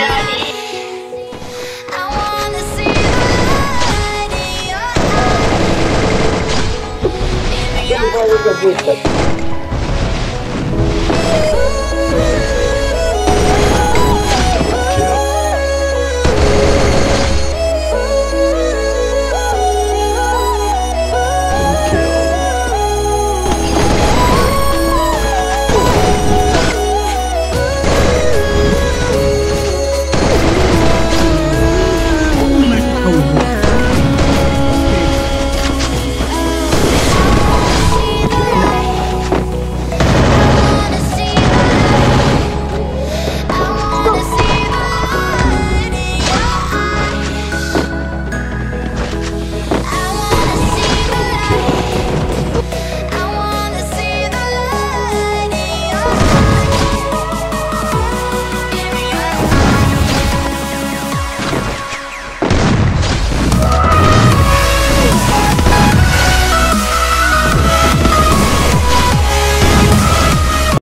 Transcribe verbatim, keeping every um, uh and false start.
What is the